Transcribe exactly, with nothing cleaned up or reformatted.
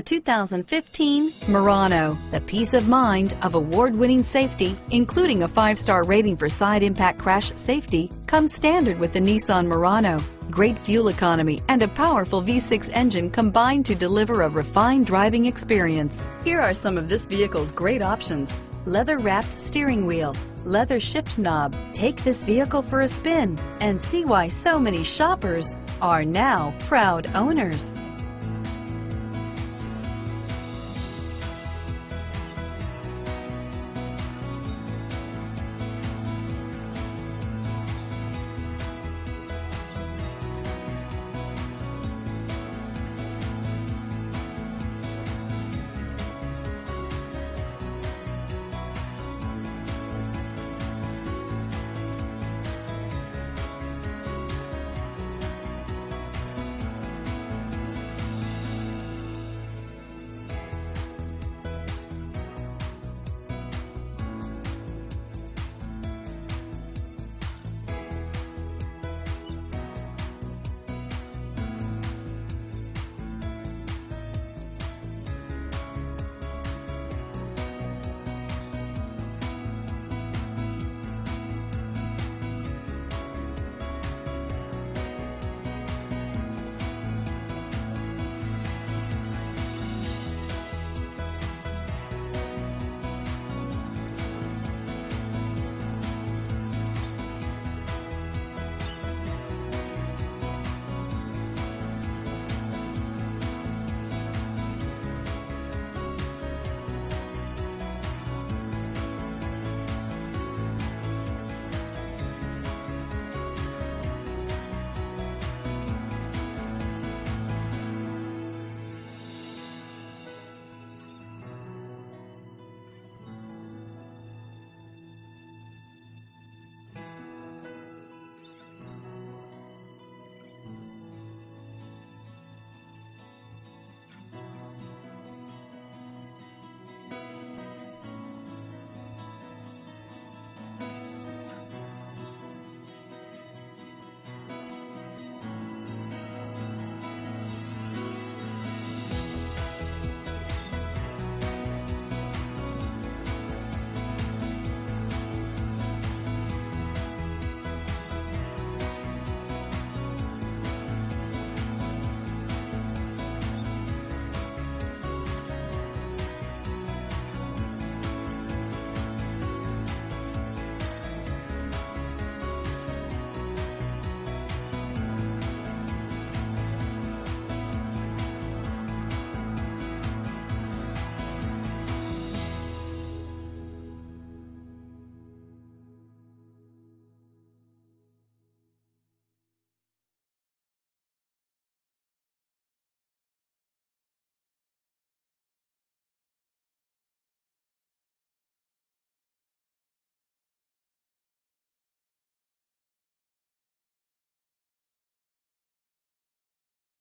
The two thousand fifteen Murano, the peace of mind of award-winning safety, including a five-star rating for side impact crash safety, comes standard with the Nissan Murano. Great fuel economy and a powerful V six engine combine to deliver a refined driving experience. Here are some of this vehicle's great options: leather-wrapped steering wheel, leather shift knob. Take this vehicle for a spin and see why so many shoppers are now proud owners.